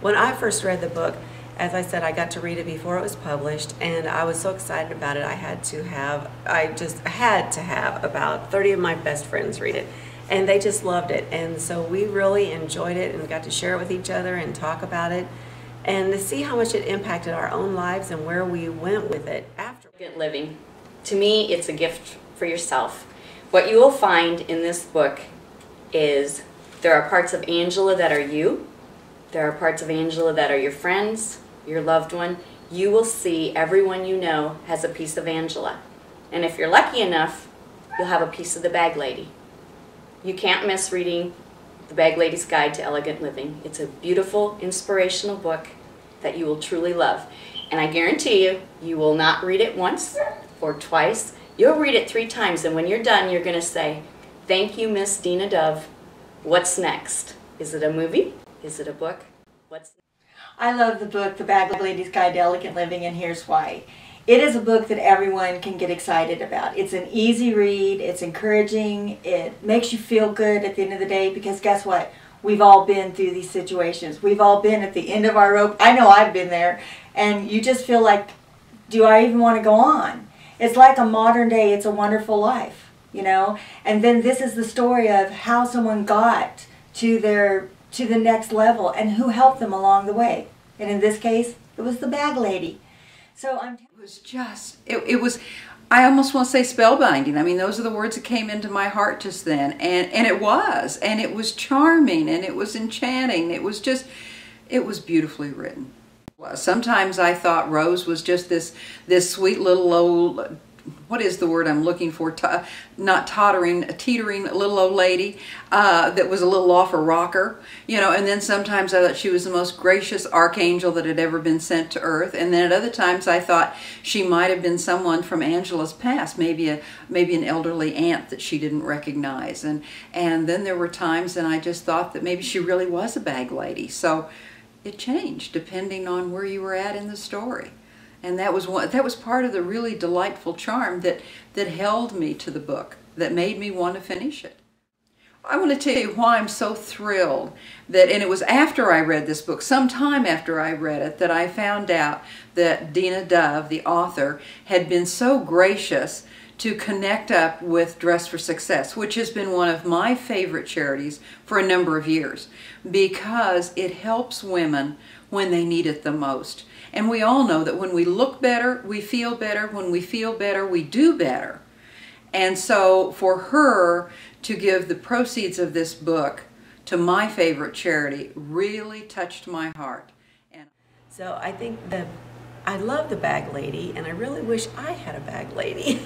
When I first read the book, as I said, I got to read it before it was published, and I was so excited about it, I had to have about 30 of my best friends read it, and they just loved it. And so we really enjoyed it and got to share it with each other and talk about it and to see how much it impacted our own lives and where we went with it after. Elegant living. To me, it's a gift for yourself. What you will find in this book is there are parts of Angela that are you, there are parts of Angela that are your friends, your loved one. You will see everyone you know has a piece of Angela. And if you're lucky enough, you'll have a piece of the Bag Lady. You can't miss reading The Baglady's Guide to Elegant Living. It's a beautiful, inspirational book that you will truly love. And I guarantee you, you will not read it once or twice. You'll read it 3 times, and when you're done, you're going to say, "Thank you, Miss Dina Dove. What's next? Is it a movie? Is it a book? What's next?" I love the book, The Baglady's Guide to Elegant Living, and here's why. It is a book that everyone can get excited about. It's an easy read, it's encouraging, it makes you feel good at the end of the day, because guess what? We've all been through these situations. We've all been at the end of our rope. I know I've been there, and you just feel like, do I even want to go on? It's like a modern day It's a Wonderful Life, you know? And then this is the story of how someone got to the next level and who helped them along the way. And in this case, it was the Bag Lady. So I almost want to say spellbinding. I mean, those are the words that came into my heart just then. And it was charming, and it was enchanting. It was just, it was beautifully written. Sometimes I thought Rose was just this sweet little old, what is the word I'm looking for? Not tottering, teetering little old lady that was a little off her rocker, you know. And then sometimes I thought she was the most gracious archangel that had ever been sent to earth. And then at other times I thought she might have been someone from Angela's past, maybe an elderly aunt that she didn't recognize. And then there were times, and I just thought that maybe she really was a bag lady. So it changed depending on where you were at in the story. And that was part of the really delightful charm that held me to the book, that made me want to finish it. I want to tell you why I'm so thrilled that, and it was after I read this book, sometime after I read it, that I found out that Dina Dove, the author, had been so gracious to connect up with Dress for Success, which has been one of my favorite charities for a number of years, because it helps women when they need it the most. And we all know that when we look better, we feel better. When we feel better, we do better. And so for her to give the proceeds of this book to my favorite charity really touched my heart. And so I love the Bag Lady, and I really wish I had a Bag Lady.